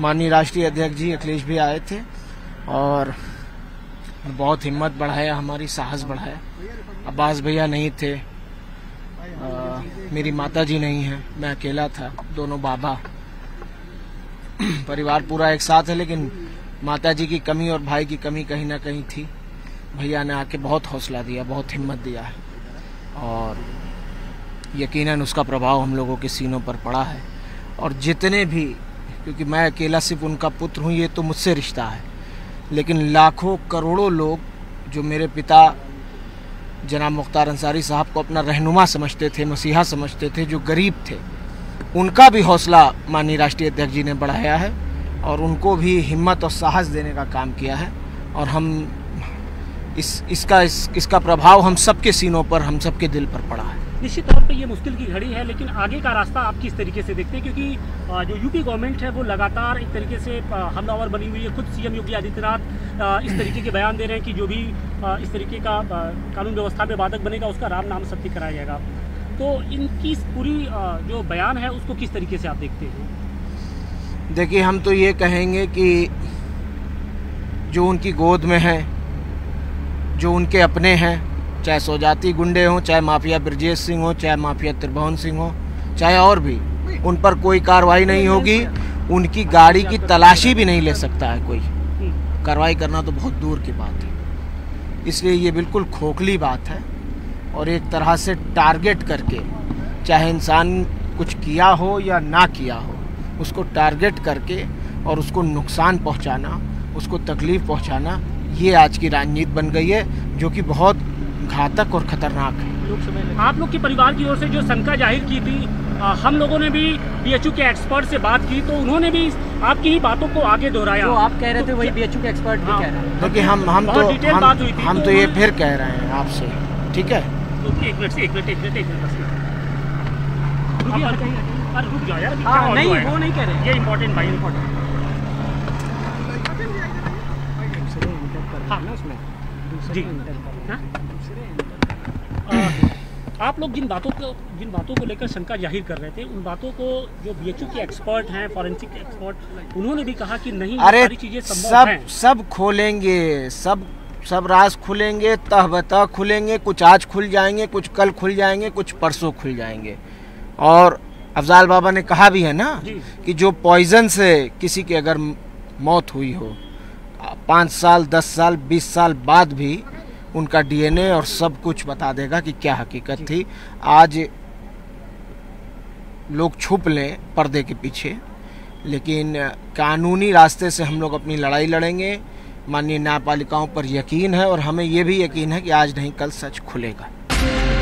माननीय राष्ट्रीय अध्यक्ष जी अखिलेश भी आए थे और बहुत हिम्मत बढ़ाया, हमारी साहस बढ़ाया। अब्बास भैया नहीं थे, मेरी माता जी नहीं है, मैं अकेला था, दोनों बाबा, परिवार पूरा एक साथ है, लेकिन माता जी की कमी और भाई की कमी कहीं ना कहीं थी। भैया ने आके बहुत हौसला दिया, बहुत हिम्मत दिया है और यकीनन उसका प्रभाव हम लोगों के सीनों पर पड़ा है। और जितने भी, क्योंकि मैं अकेला सिर्फ उनका पुत्र हूँ, ये तो मुझसे रिश्ता है, लेकिन लाखों करोड़ों लोग जो मेरे पिता जनाब मुख्तार अंसारी साहब को अपना रहनुमा समझते थे, मसीहा समझते थे, जो गरीब थे, उनका भी हौसला माननीय राष्ट्रीय अध्यक्ष जी ने बढ़ाया है और उनको भी हिम्मत और साहस देने का काम किया है। और हम इसका प्रभाव हम सबके सीनों पर, हम सबके दिल पर पड़ा है। निश्चित तौर पर ये मुश्किल की घड़ी है, लेकिन आगे का रास्ता आप किस तरीके से देखते हैं, क्योंकि जो यूपी गवर्नमेंट है वो लगातार एक तरीके से हमलावर बनी हुई है। खुद सीएम योगी आदित्यनाथ इस तरीके के बयान दे रहे हैं कि जो भी इस तरीके का कानून व्यवस्था में बाधक बनेगा उसका राम नाम सत्य कराया जाएगा। तो इनकी पूरी जो बयान है उसको किस तरीके से आप देखते हैं? देखिए, हम तो ये कहेंगे कि जो उनकी गोद में है, जो उनके अपने हैं, चाहे सौजाती गुंडे हों, चाहे माफिया ब्रजेश सिंह हो, चाहे माफिया त्रिभुवन सिंह हो, चाहे और भी, उन पर कोई कार्रवाई नहीं होगी। उनकी गाड़ी की तलाशी भी नहीं ले सकता है कोई, कार्रवाई करना तो बहुत दूर की बात है। इसलिए ये बिल्कुल खोखली बात है और एक तरह से टारगेट करके, चाहे इंसान कुछ किया हो या ना किया हो, उसको टारगेट करके और उसको नुकसान पहुँचाना, उसको तकलीफ पहुँचाना, ये आज की राजनीति बन गई है, जो कि बहुत घातक और खतरनाक है। आप लोग के परिवार की ओर से जो शंका जाहिर की थी, हम लोगों ने भी बीएचयू के एक्सपर्ट से बात की, तो उन्होंने भी आपकी ही बातों को आगे दोहराया। तो आप कह रहे थे वही बीएचयू के एक्सपर्ट भी कह रहे हैं, क्योंकि हम तो ये फिर कह रहे हैं आपसे, ठीक है? आप लोग जिन बातों को लेकर शंका जाहिर कर रहे थे, उन बातों को जो बीएचयू के एक्सपर्ट हैं, फॉरेंसिक एक्सपर्ट, उन्होंने भी कहा कि नहीं, सारी चीजें संभव हैं। सब खोलेंगे, सब राज खुलेंगे, तह बतह खुलेंगे, कुछ आज खुल जाएंगे, कुछ कल खुल जाएंगे, कुछ परसों खुल जाएंगे। और अफजाल बाबा ने कहा भी है ना कि जो पॉइजन से किसी की अगर मौत हुई हो, 5 साल, 10 साल, 20 साल बाद भी उनका डीएनए और सब कुछ बता देगा कि क्या हकीकत थी। आज लोग छुप लें पर्दे के पीछे, लेकिन कानूनी रास्ते से हम लोग अपनी लड़ाई लड़ेंगे। माननीय न्यायपालिकाओं पर यकीन है और हमें ये भी यकीन है कि आज नहीं कल सच खुलेगा।